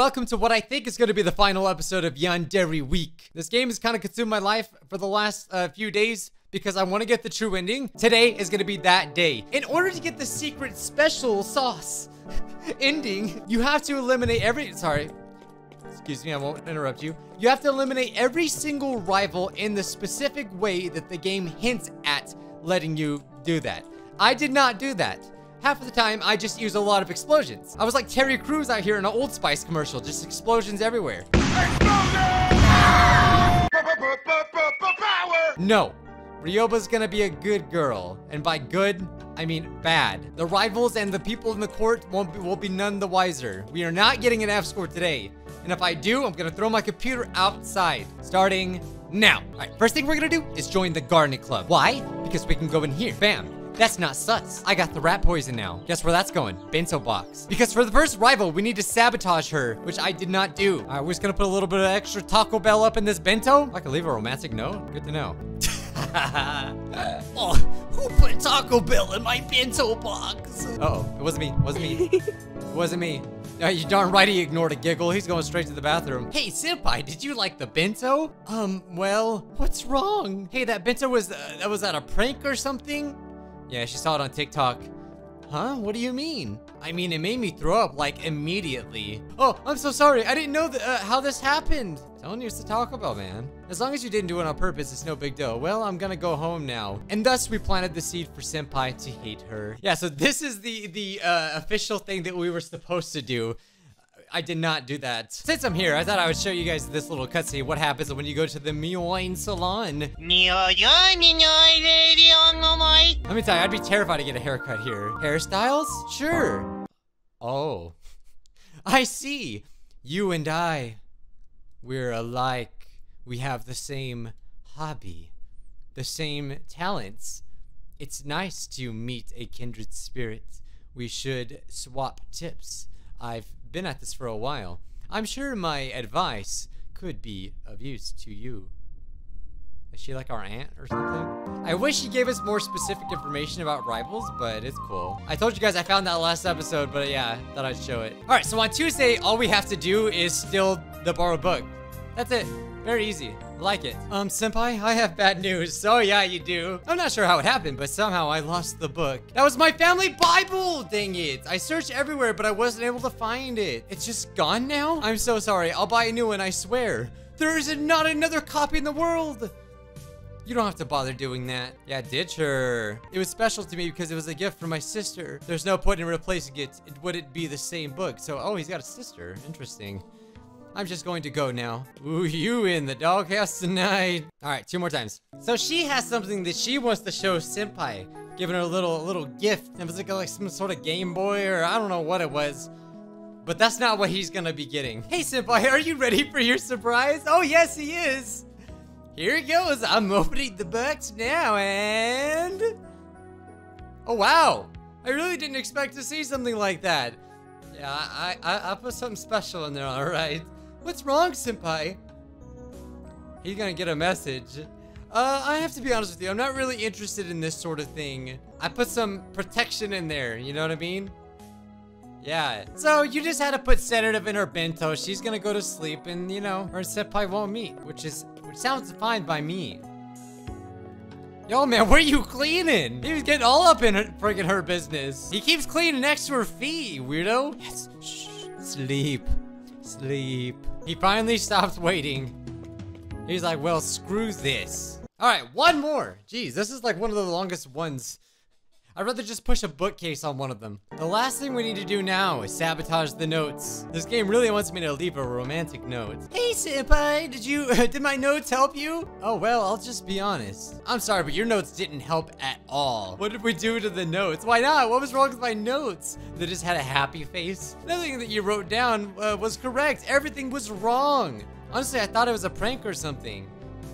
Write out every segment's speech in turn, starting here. Welcome to what I think is going to be the final episode of Yandere Week. This game has kind of consumed my life for the last few days because I want to get the true ending. Today is going to be that day. In order to get the secret special sauce ending, you have to eliminate every... Sorry. Excuse me, I won't interrupt you. You have to eliminate every single rival in the specific way that the game hints at letting you do that. I did not do that. Half of the time, I just used a lot of explosions. I was like Terry Crews out here in an Old Spice commercial, just explosions everywhere. No. Ryoba's gonna be a good girl, and by good, I mean bad. The rivals and the people in the court will be none the wiser. We are not getting an F score today, and if I do, I'm gonna throw my computer outside, starting now. All right, first thing we're gonna do is join the gardening club. Why? Because we can go in here. Bam. That's not sus. I got the rat poison now. Guess where that's going? Bento box. Because for the first rival, we need to sabotage her, which I did not do. I was gonna put a little bit of extra Taco Bell up in this bento. I could leave a romantic note. Good to know. Oh, who put Taco Bell in my bento box? Uh-oh, it wasn't me. Wasn't me. It wasn't me. No, you darn right he ignored a giggle. He's going straight to the bathroom. Hey, Senpai, did you like the bento? Well, what's wrong? Hey, that bento was that a prank or something? Yeah, she saw it on TikTok. Huh? What do you mean? I mean, it made me throw up, like, immediately. Oh, I'm so sorry. I didn't know how this happened. Telling you it's the Taco Bell, man. As long as you didn't do it on purpose, it's no big deal. Well, I'm gonna go home now. And thus, we planted the seed for Senpai to hate her. Yeah, so this is the official thing that we were supposed to do. I did not do that. Since I'm here, I thought I would show you guys this little cutscene. What happens when you go to the Mioin Salon? Let me tell you, I'd be terrified to get a haircut here. Hairstyles? Sure. Oh. I see. You and I, we're alike. We have the same hobby, the same talents. It's nice to meet a kindred spirit. We should swap tips. I've been at this for a while. I'm sure my advice could be of use to you. Is she like our aunt or something? I wish she gave us more specific information about rivals, but it's cool. I told you guys I found that last episode, but yeah, thought I'd show it. All right, so on Tuesday, all we have to do is steal the borrowed book. That's it. Very easy. I like it. Senpai, I have bad news. So yeah, you do. I'm not sure how it happened, but somehow I lost the book. That was my family Bible! Dang it. I searched everywhere, but I wasn't able to find it. It's just gone now? I'm so sorry. I'll buy a new one, I swear. There is not another copy in the world! You don't have to bother doing that. Yeah, ditch her. It was special to me because it was a gift from my sister. There's no point in replacing it. It wouldn't be the same book. So, oh, he's got a sister. Interesting. I'm just going to go now. Ooh, you in the doghouse tonight. All right, two more times. So she has something that she wants to show Senpai. Giving her a little gift. It was like some sort of Game Boy or I don't know what it was. But that's not what he's gonna be getting. Hey, Senpai, are you ready for your surprise? Oh, yes, he is. Here it goes. I'm opening the box now and... Oh, wow. I really didn't expect to see something like that. Yeah, I put something special in there, all right. What's wrong, Senpai? He's gonna get a message. I have to be honest with you. I'm not really interested in this sort of thing. I put some protection in there. You know what I mean? Yeah. So you just had to put sedative in her bento. She's gonna go to sleep, and you know, her and Senpai won't meet, which sounds fine by me. Yo, man, what are you cleaning? He was getting all up in her business. He keeps cleaning next to her feet, weirdo. Yes. Shh. Sleep. Sleep. He finally stopped waiting. He's like, well, screw this. All right, one more. Jeez, this is like one of the longest ones. I'd rather just push a bookcase on one of them. The last thing we need to do now is sabotage the notes. This game really wants me to leave a romantic note. Hey, Senpai, did my notes help you? Oh, well, I'll just be honest. I'm sorry, but your notes didn't help at all. What did we do to the notes? Why not? What was wrong with my notes? They just had a happy face. Nothing that you wrote down was correct. Everything was wrong. Honestly, I thought it was a prank or something.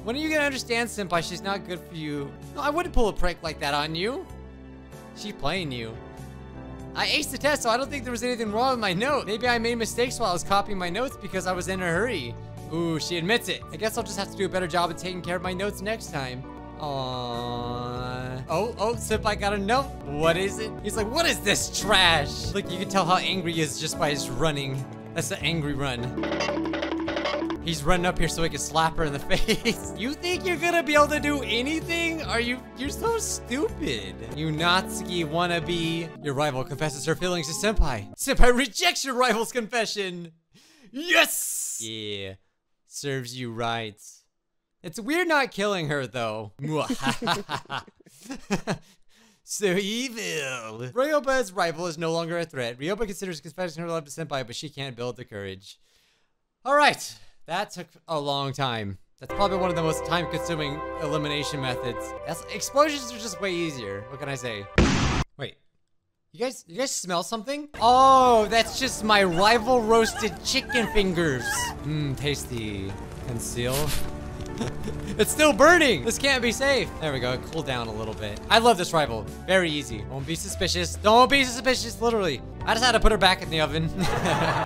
When are you gonna understand, Senpai? She's not good for you. No, I wouldn't pull a prank like that on you. She playing you. I aced the test, so I don't think there was anything wrong with my note. Maybe I made mistakes while I was copying my notes because I was in a hurry. Ooh, she admits it. I guess I'll just have to do a better job of taking care of my notes next time. Aww. Oh, Senpai got a note. What is it? He's like, what is this trash? Look, you can tell how angry he is just by his running. That's the angry run. He's running up here so he can slap her in the face. You think you're gonna be able to do anything? Are you? You're so stupid. You Natsuki wannabe. Your rival confesses her feelings to Senpai. Senpai rejects your rival's confession. Yes! Yeah. Serves you right. It's weird not killing her, though. So evil. Ryoba's rival is no longer a threat. Ryoba considers confessing her love to Senpai, but she can't build the courage. Alright. That took a long time. That's probably one of the most time-consuming elimination methods. That's, explosions are just way easier. What can I say? Wait. You guys smell something? Oh, that's just my rival roasted chicken fingers. Mmm, tasty. Conceal. It's still burning! This can't be safe! There we go, cool down a little bit. I love this rival. Very easy. Won't be suspicious. Don't be suspicious, literally. I just had to put her back in the oven.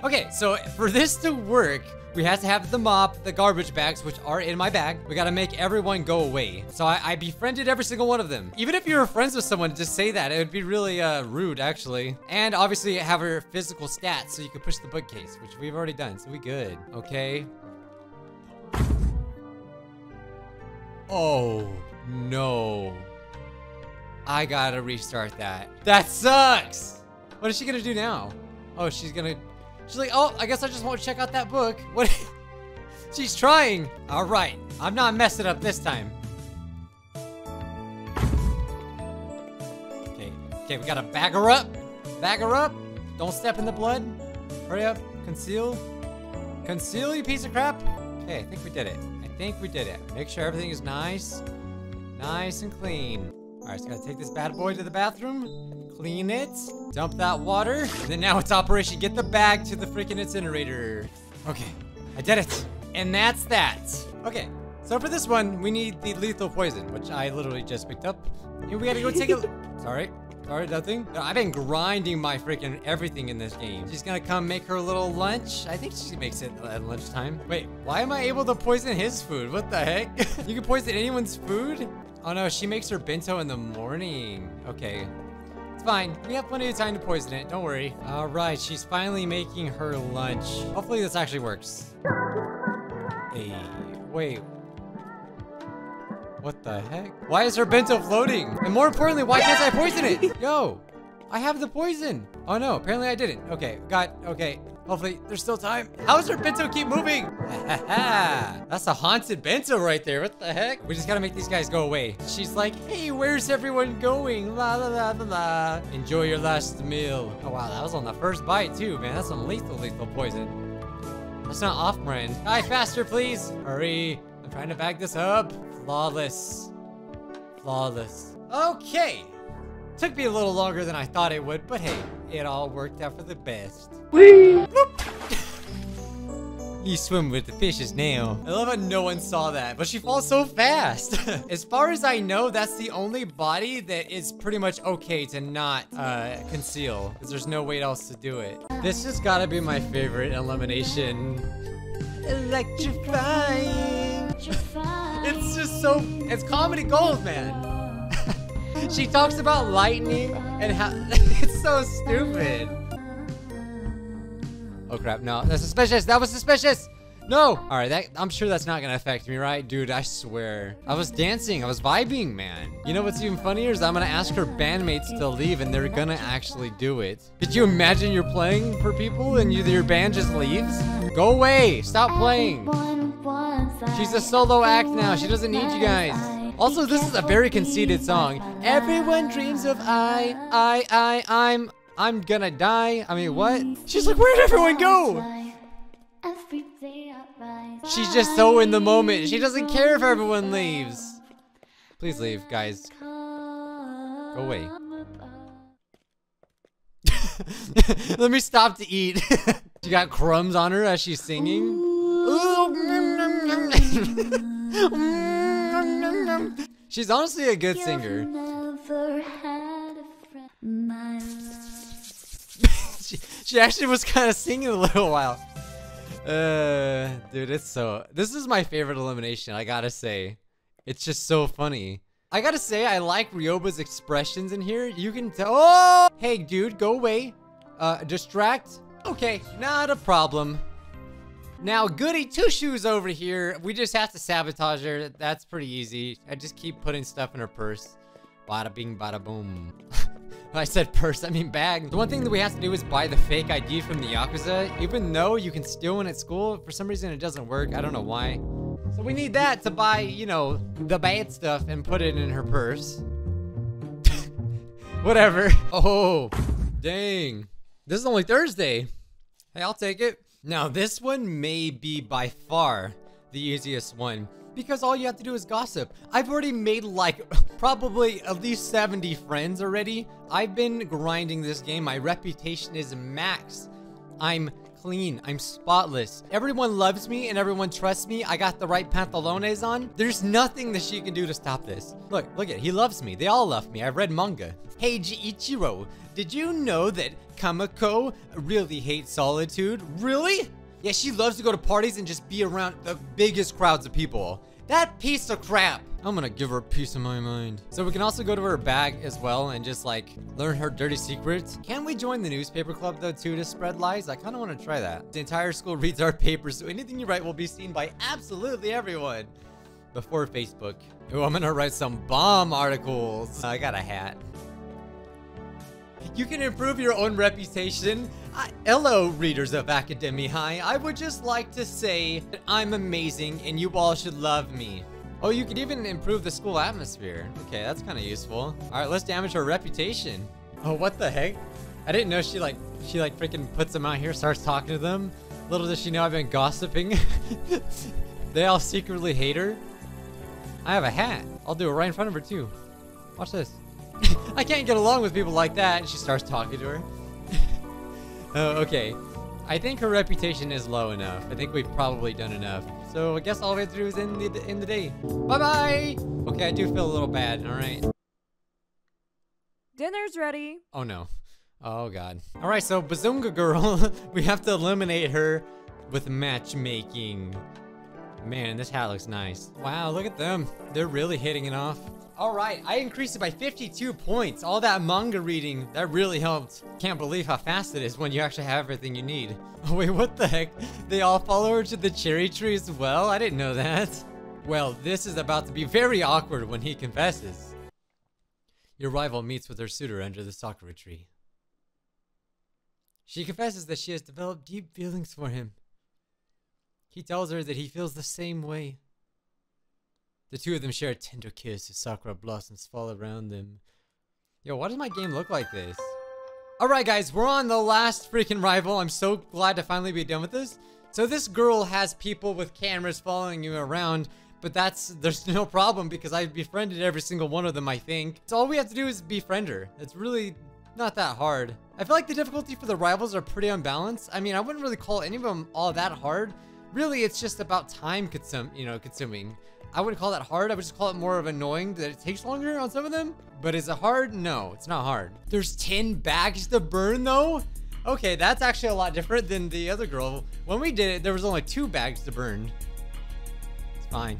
Okay, so for this to work, we have to have the mop, the garbage bags, which are in my bag. We gotta make everyone go away. So I befriended every single one of them. Even if you were friends with someone, just say that. It would be really rude, actually. And obviously have her physical stats so you can push the bookcase, which we've already done, so we good. Okay. Oh, no. I gotta restart that. That sucks! What is she gonna do now? Oh, she's like, oh, I guess I just won't check out that book. What? She's trying. All right, I'm not messing up this time. Okay, we gotta bag her up. Bag her up. Don't step in the blood. Hurry up, conceal. Conceal, you piece of crap. Okay, I think we did it. I think we did it. Make sure everything is nice and clean. All right, just gotta take this bad boy to the bathroom, clean it, dump that water, and then now it's Operation Get the Bag to the freaking incinerator. Okay, I did it. And that's that. Okay, so for this one, we need the lethal poison, which I literally just picked up. And we gotta go take a... Sorry, nothing. No, I've been grinding my freaking everything in this game. She's gonna come make her little lunch. I think she makes it at lunchtime. Wait, why am I able to poison his food? What the heck? You can poison anyone's food? Oh no, she makes her bento in the morning. Okay, it's fine. We have plenty of time to poison it. Don't worry. All right, she's finally making her lunch. Hopefully this actually works. Hey, wait. What the heck? Why is her bento floating? And more importantly, why can't I poison it? Yo, I have the poison. Oh no, apparently I didn't. Okay, okay. Hopefully, there's still time. How does her bento keep moving? That's a haunted bento right there. What the heck? We just gotta make these guys go away. She's like, hey, where's everyone going? La la la la la. Enjoy your last meal. Oh wow, that was on the first bite too, man. That's some lethal poison. That's not off-brand. Die faster, please. Hurry, I'm trying to bag this up. Flawless. Okay. Took me a little longer than I thought it would, but hey, it all worked out for the best. Whee! You swim with the fishes now. I love how no one saw that, but she falls so fast. As far as I know, that's the only body that is pretty much okay to not conceal, because there's no way else to do it. This has got to be my favorite elimination. Electrifying. It's just so, it's comedy gold, man. She talks about lightning and how, it's so stupid. Oh crap, no, that's suspicious, that was suspicious. No, all right, I'm sure that's not gonna affect me, right? Dude, I swear. I was dancing, I was vibing, man. You know what's even funnier is I'm gonna ask her bandmates to leave and they're gonna actually do it. Could you imagine you're playing for people and your band just leaves? Go away, stop playing. She's a solo act now. She doesn't need you guys. Also, this is a very conceited song. Everyone dreams of I'm gonna die. I mean, what? She's like, where'd everyone go? She's just so in the moment. She doesn't care if everyone leaves. Please leave, guys. Go away. Let me stop to eat. She got crumbs on her as she's singing. She's honestly a good singer. She actually was kind of singing a little while. Dude, this is my favorite elimination, I gotta say. It's just so funny. I gotta say, I like Ryoba's expressions in here. You can tell. Oh! Hey, dude, go away. Distract. Okay, not a problem. Now, Goody Two Shoes over here. We just have to sabotage her. That's pretty easy. I just keep putting stuff in her purse. Bada bing, bada boom. When I said purse, I mean bag. The one thing that we have to do is buy the fake ID from the Yakuza. Even though you can steal one at school, for some reason it doesn't work. I don't know why. So we need that to buy, you know, the bad stuff and put it in her purse. Whatever. Oh, dang. This is only Thursday. Hey, I'll take it. Now, this one may be by far the easiest one, because all you have to do is gossip. I've already made like probably at least 70 friends already. I've been grinding this game. My reputation is max. I'm clean. I'm spotless. Everyone loves me and everyone trusts me. I got the right pantalones on. There's nothing that she can do to stop this. Look, look at it. He loves me. They all love me. I've read manga. Hey, Ichiro, did you know that Kamako really hates solitude? Really? Yeah, she loves to go to parties and just be around the biggest crowds of people. That piece of crap. I'm gonna give her a piece of my mind. So we can also go to her bag as well and just like learn her dirty secrets. Can we join the newspaper club though too to spread lies? I kinda wanna try that. The entire school reads our papers, so anything you write will be seen by absolutely everyone. Before Facebook. Ooh, I'm gonna write some bomb articles. I got a hat. You can improve your own reputation. Hello, readers of Akademi High. I would just like to say that I'm amazing and you all should love me. Oh, you could even improve the school atmosphere. Okay, that's kind of useful. All right, let's damage her reputation. Oh, what the heck? I didn't know she like freaking puts them out here, starts talking to them. Little does she know I've been gossiping. They all secretly hate her. I have a hat. I'll do it right in front of her too. Watch this. I can't get along with people like that. And she starts talking to her. Oh, okay. I think her reputation is low enough. I think we've probably done enough. So I guess all we have to do is end the day. Bye-bye! Okay, I do feel a little bad. All right. Dinner's ready. Oh, no. Oh, God. All right, so Bazunga Girl, we have to eliminate her with matchmaking. Man, this hat looks nice. Wow, look at them. They're really hitting it off. All right, I increased it by 52 points. All that manga reading, that really helped. Can't believe how fast it is when you actually have everything you need. Oh, wait, what the heck? They all follow her to the cherry tree as well? I didn't know that. Well, this is about to be very awkward when he confesses. Your rival meets with her suitor under the Sakura tree. She confesses that she has developed deep feelings for him. He tells her that he feels the same way. The two of them share a tender kiss as Sakura blossoms fall around them. Yo, why does my game look like this? Alright guys, we're on the last freaking rival. I'm so glad to finally be done with this. So this girl has people with cameras following you around, but there's no problem because I've befriended every single one of them, I think. So all we have to do is befriend her. It's really not that hard. I feel like the difficulty for the rivals are pretty unbalanced. I mean, I wouldn't really call any of them all that hard. Really, it's just about time consuming. I wouldn't call that hard. I would just call it more of annoying that it takes longer on some of them. But is it hard? No, it's not hard. There's 10 bags to burn though? Okay, that's actually a lot different than the other girl. When we did it, there was only 2 bags to burn. It's fine.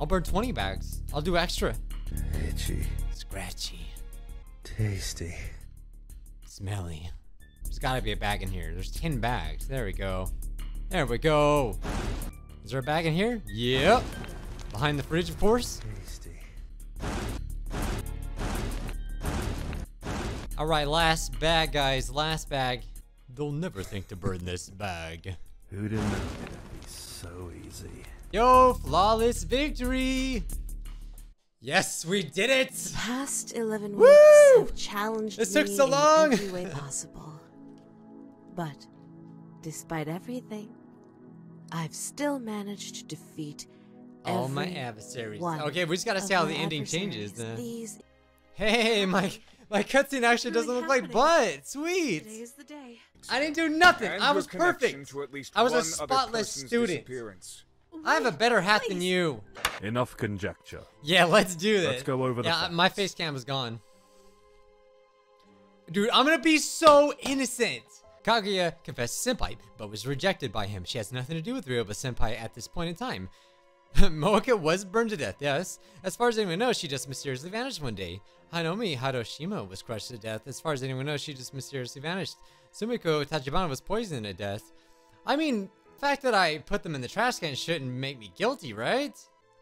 I'll burn 20 bags. I'll do extra. Itchy. Scratchy. Tasty. Smelly. There's gotta be a bag in here. There's 10 bags. There we go. There we go. Is there a bag in here? Yep. Behind the fridge, of course. Tasty. All right, last bag, guys. Last bag. They'll never think to burn this bag. Who'd have known it'd be so easy? Yo, flawless victory! Yes, we did it! The past 11 weeks have challenged me in every way possible. But despite everything, I've still managed to defeat all my adversaries. Okay, we just gotta see how the ending changes then. Hey, my cutscene actually doesn't look like butt. Sweet. Today is the day. I didn't do nothing. I was perfect. I was a spotless student. I have a better hat than you. Enough conjecture. Yeah, let's do this. Let's go over the facts. My face cam is gone. Dude, I'm gonna be so innocent. Kaguya confessed to Senpai, but was rejected by him. She has nothing to do with Ryoba Senpai at this point in time. Moeka was burned to death, yes. As far as anyone knows, she just mysteriously vanished one day. Hanomi Hadoshima was crushed to death. As far as anyone knows, she just mysteriously vanished. Sumiko Tachibana was poisoned to death. I mean, the fact that I put them in the trash can shouldn't make me guilty, right?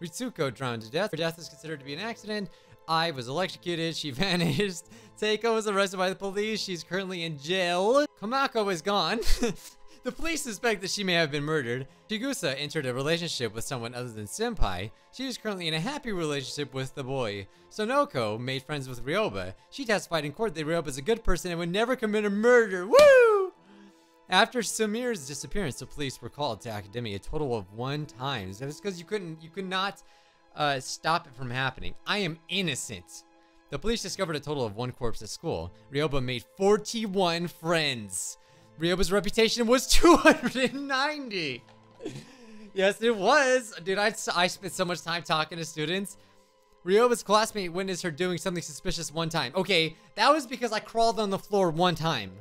Ritsuko drowned to death. Her death is considered to be an accident. I was electrocuted. She vanished. Seiko was arrested by the police. She's currently in jail. Komako is gone. The police suspect that she may have been murdered. Shigusa entered a relationship with someone other than Senpai. She is currently in a happy relationship with the boy. Sonoko made friends with Ryoba. She testified in court that Ryoba is a good person and would never commit a murder. Woo! After Samir's disappearance, the police were called to Akademi a total of 1 time. That was because you could not stop it from happening. I am innocent. The police discovered a total of 1 corpse at school. Ryoba made 41 friends. Ryoba's reputation was 290! Yes, it was! Dude, I spent so much time talking to students. Ryoba's classmate witnessed her doing something suspicious 1 time. Okay, that was because I crawled on the floor 1 time.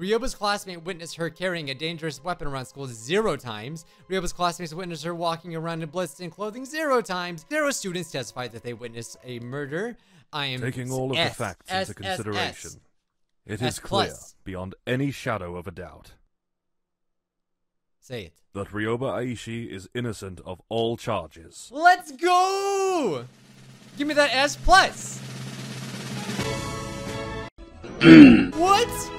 Ryoba's classmate witnessed her carrying a dangerous weapon around school 0 times. Ryoba's classmates witnessed her walking around in bloodstained clothing 0 times. 0 students testified that they witnessed a murder. I am taking all of the facts into consideration. It is clear, beyond any shadow of a doubt, say it, that Ryoba Aishi is innocent of all charges. Let's go! Give me that S plus! What?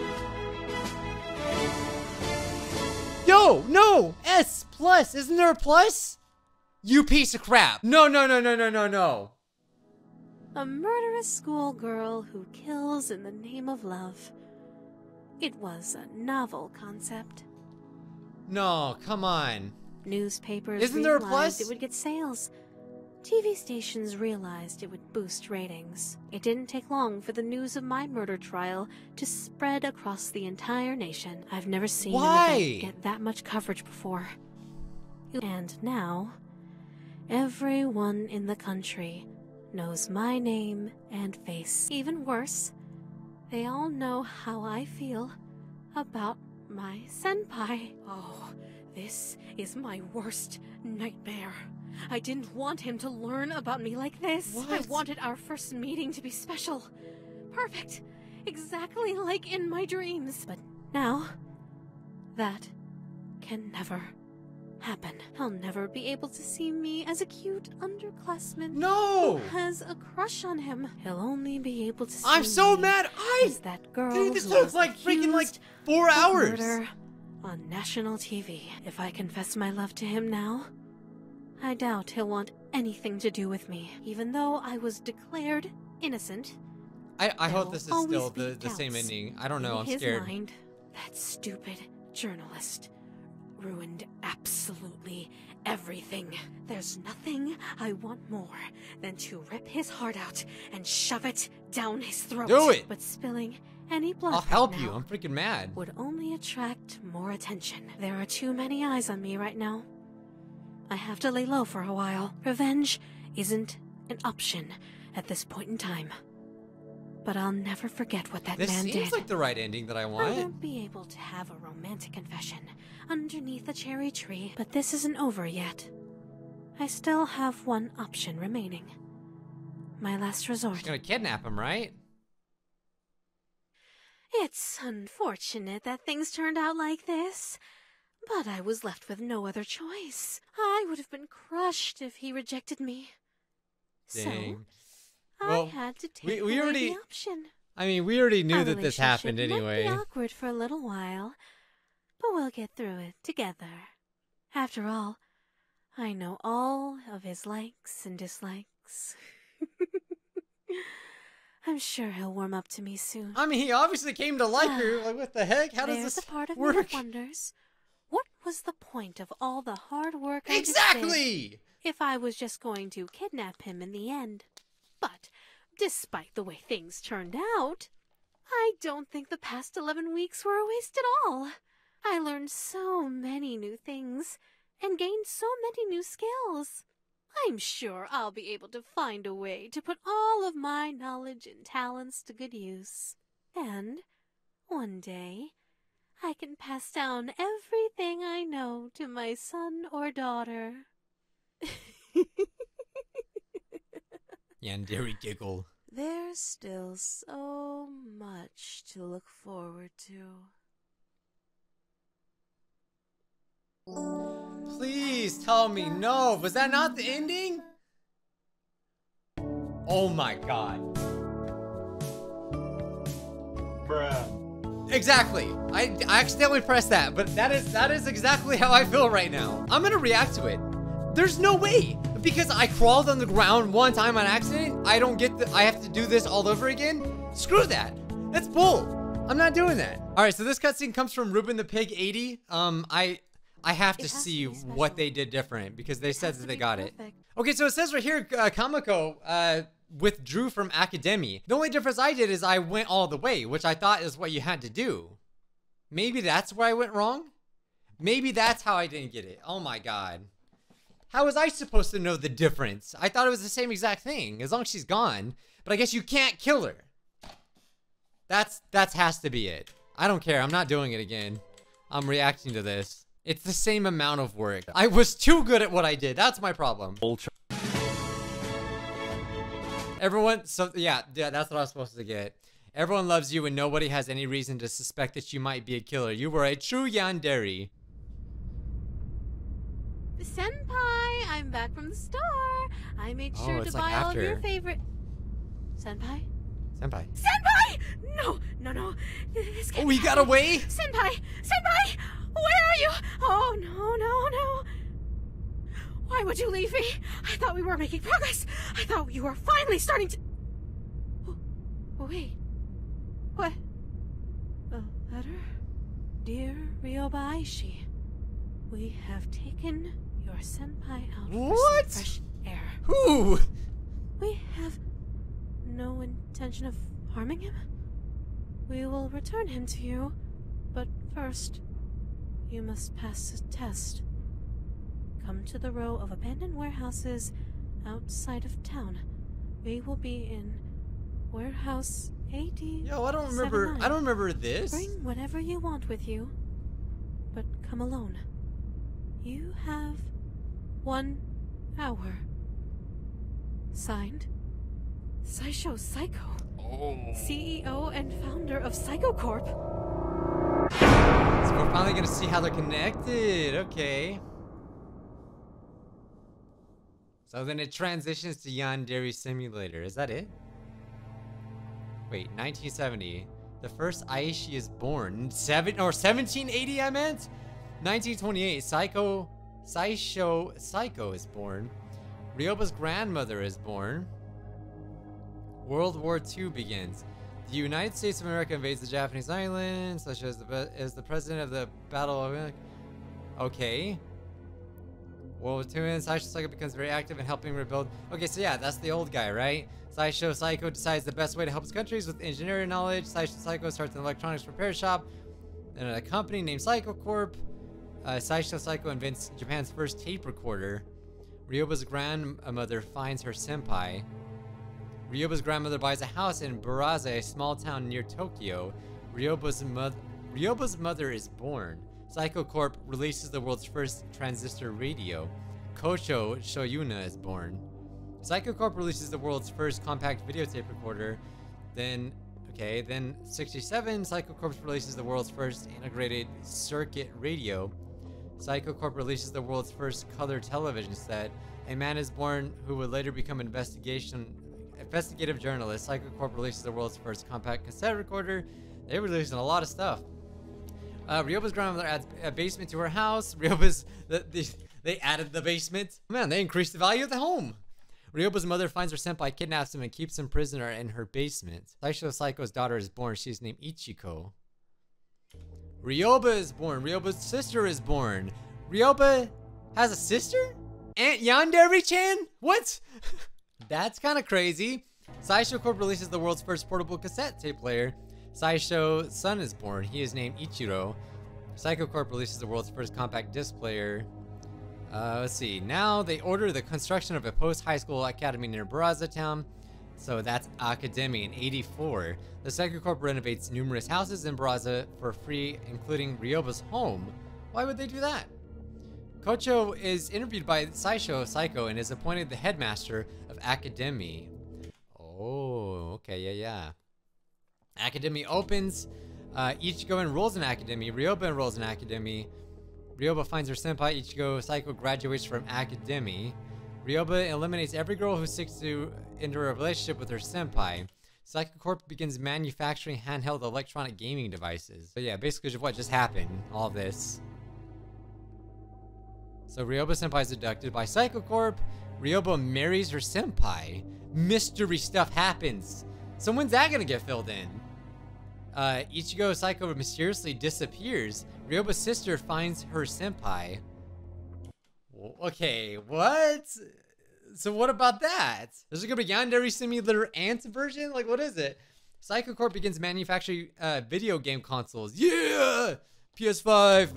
Yo, no! S plus! Isn't there a plus? You piece of crap! No, no, no, no, no, no, no! A murderous schoolgirl who kills in the name of love. It was a novel concept. No, come on. Newspapers Isn't there a plus? It would get sales. TV stations realized it would boost ratings. It didn't take long for the news of my murder trial to spread across the entire nation. I've never seen an event get that much coverage before. And now, everyone in the country knows my name and face. Even worse, they all know how I feel about my senpai. Oh, this is my worst nightmare. I didn't want him to learn about me like this. What? I wanted our first meeting to be special. Perfect. Exactly like in my dreams. But now, that can never happen. He'll never be able to see me as a cute underclassman who has a crush on him. He'll only be able to see me as that girl. Dude, this looks like freaking like 4 hours on national TV. If I confess my love to him now, I doubt he'll want anything to do with me. Even though I was declared innocent, I hope this is still the same ending. I don't know. I'm scared. In his mind, that stupid journalist ruined absolutely everything. There's nothing I want more than to rip his heart out and shove it down his throat. Do it! But spilling any blood right now I'm freaking mad. Would only attract more attention. There are too many eyes on me right now. I have to lay low for a while. Revenge isn't an option at this point in time. But I'll never forget what that man did. This seems like the right ending that I want. I won't be able to have a romantic confession underneath a cherry tree. But this isn't over yet. I still have 1 option remaining. My last resort. She's gonna kidnap him, right? It's unfortunate that things turned out like this, but I was left with no other choice. I would have been crushed if he rejected me. Dang. So well, I had to take the option. I mean, we already knew that this happened anyway. Might be awkward for a little while, but we'll get through it together. After all, I know all of his likes and dislikes. I'm sure he'll warm up to me soon. I mean, he obviously came to like her. Like, what the heck? How does this work? There's a part of me that wonders, what was the point of all the hard work I did if I was just going to kidnap him in the end? But, despite the way things turned out, I don't think the past 11 weeks were a waste at all. I learned so many new things and gained so many new skills. I'm sure I'll be able to find a way to put all of my knowledge and talents to good use. And, one day, I can pass down everything I know to my son or daughter. Yandere giggle. There's still so much to look forward to. Please tell me no. Was that not the ending? Oh my god. Bruh. Exactly. I accidentally pressed that, but that is exactly how I feel right now. I'm gonna react to it. There's no way. Because I crawled on the ground one time on accident, I don't get I have to do this all over again? Screw that. That's bull. I'm not doing that. All right, so this cutscene comes from ReubenThePig080. I have to see what they did different because they said that they got it. Okay, so it says right here, Kamiko withdrew from Akademi. The only difference I did is I went all the way, which I thought is what you had to do. Maybe that's where I went wrong? Maybe that's how I didn't get it. Oh my god. How was I supposed to know the difference? I thought it was the same exact thing, as long as she's gone. But I guess you can't kill her. That has to be it. I don't care, I'm not doing it again. I'm reacting to this. It's the same amount of work. I was too good at what I did, that's my problem. Everyone, so yeah, that's what I was supposed to get. Everyone loves you and nobody has any reason to suspect that you might be a killer. You were a true Yandere. Senpai, I'm back from the store. I made sure to buy all of your favorite. Senpai? Senpai. Senpai! No, no, no. This can't he got away? Senpai! Senpai! Where are you? Oh, no, no, no. Why would you leave me? I thought we were making progress. I thought you were finally starting to. Wait. What? A letter? Dear Ryoba Aishi, we have taken your senpai out for some fresh air. Who? We have no intention of harming him. We will return him to you, but first, you must pass a test. Come to the row of abandoned warehouses outside of town. We will be in warehouse 80. Yo, I don't remember. I don't remember this. Bring whatever you want with you, but come alone. You have 1 hour. Signed, Saisho Psycho, CEO and founder of Saikou Corp. So we're finally gonna see how they're connected. Okay. So then it transitions to Yandere Simulator. Is that it? Wait, 1970. The first Aishi is born. 1780, I meant. 1928, Saisho Psycho is born. Ryoba's grandmother is born. World War II begins. The United States of America invades the Japanese island. Saisho is the president of the Battle of America. Okay. World War II ends. Saisho Psycho becomes very active in helping rebuild. Okay, so yeah, that's the old guy, right? Saisho Psycho decides the best way to help his country is with engineering knowledge. Saisho Psycho starts an electronics repair shop and a company named Saikou Corp. Saisho Psycho invents Japan's first tape recorder. Ryoba's grandmother finds her senpai. Ryoba's grandmother buys a house in Buraza, a small town near Tokyo. Ryoba's mother is born. Saikou Corp releases the world's first transistor radio. Kocho Shuyona is born. Saikou Corp releases the world's first compact videotape recorder. Then 67, Saikou Corp releases the world's first integrated circuit radio. Saikou Corp releases the world's first color television set. A man is born who would later become an investigative journalist. Saikou Corp releases the world's first compact cassette recorder. They're releasing a lot of stuff. Ryoba's grandmother adds a basement to her house. They added the basement. Man, they increased the value of the home. Ryoba's mother finds her senpai, kidnaps him, and keeps him prisoner in her basement. Saisho Psycho's daughter is born. She is named Ichiko. Ryoba is born. Ryoba's sister is born. Ryoba has a sister? Aunt Yandere-chan? What? That's kind of crazy. Saisho Corp releases the world's first portable cassette tape player. Saisho's son is born. He is named Ichiro. Saikou Corp releases the world's first compact disc player. Let's see. Now they order the construction of a post-high school academy near Buraza town. So that's Akademi in 84. The Saikou Corp renovates numerous houses in Buraza for free, including Ryoba's home. Why would they do that? Kocho is interviewed by Saisho Psycho and is appointed the headmaster of Akademi. Oh, okay, yeah. Akademi opens. Ichigo enrolls in Akademi. Ryoba enrolls in Akademi. Ryoba finds her senpai, Ichiro Saikou graduates from Akademi. Ryoba eliminates every girl who seeks to enter a relationship with her senpai. Saikou Corp begins manufacturing handheld electronic gaming devices. So yeah, basically what just happened, all this. So Ryoba senpai is abducted by Saikou Corp. Ryoba marries her senpai. Mystery stuff happens. So when's that gonna get filled in? Ichiro Saikou mysteriously disappears. Ryoba's sister finds her senpai. Okay, what? So what about that? This is gonna be Yandere Simulator Ant version? Like, what is it? Saikou Corp begins manufacturing video game consoles. Yeah! PS5!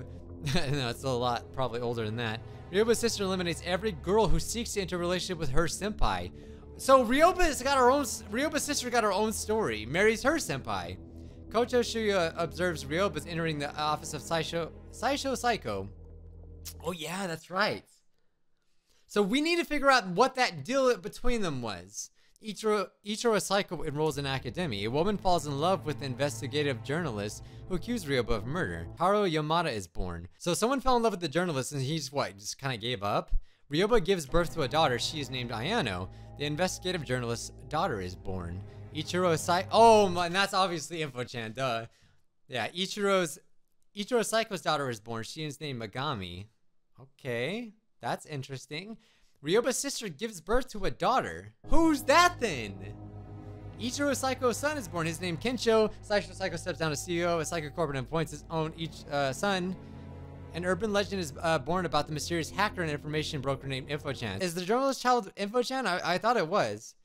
No, it's a lot, probably older than that. Ryoba's sister eliminates every girl who seeks to enter a relationship with her senpai. So Ryoba's sister got her own story, marries her senpai. Kocho Shuyona observes Ryoba's entering the office of Saisho Psycho. Oh yeah, that's right. So we need to figure out what that deal between them was. Ichiro Saikou enrolls in Akademi. A woman falls in love with an investigative journalist who accused Ryoba of murder. Haru Yamada is born. So someone fell in love with the journalist and he's what, just kind of gave up? Ryoba gives birth to a daughter. She is named Ayano. The investigative journalist's daughter is born. Ichiro Saikou. Oh, my, and that's obviously Infochan, duh. Yeah, Ichiro Saikou's daughter is born. She is named Megami. Okay, that's interesting. Ryoba's sister gives birth to a daughter. Who's that then? Ichiro Saikou's son is born. His name Kencho. Saisho Psycho steps down as CEO of Saikou Corp and appoints his own son. An urban legend is born about the mysterious hacker and information broker named Infochan. Is the journalist's child Infochan? I thought it was.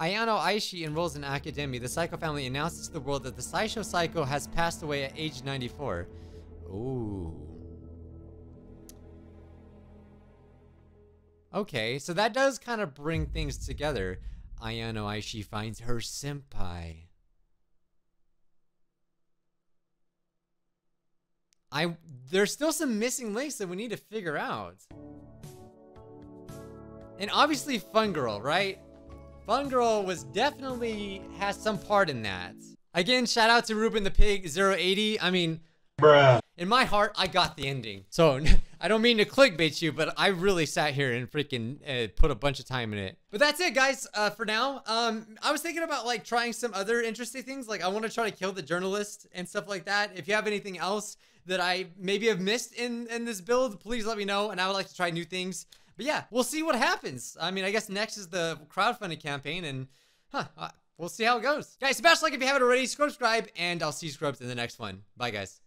Ayano Aishi enrolls in Akademi. The Saikou family announces to the world that the Saisho Psycho has passed away at age 94. Ooh. Okay, so that does kind of bring things together. Ayano Aishi finds her senpai. There's still some missing links that we need to figure out. And obviously Fun Girl, right? Fun Girl was definitely has some part in that. Again, shout out to ReubenThePig080. I mean, bruh. In my heart, I got the ending. So I don't mean to clickbait you, but I really sat here and freaking put a bunch of time in it. But that's it, guys, for now. I was thinking about like trying some other interesting things. Like I want to try to kill the journalist and stuff like that. If you have anything else that I maybe have missed in this build, please let me know. And I would like to try new things. But yeah, we'll see what happens. I mean, I guess next is the crowdfunding campaign and we'll see how it goes. Guys, smash like if you haven't already, subscribe, and I'll see you scrubs in the next one. Bye, guys.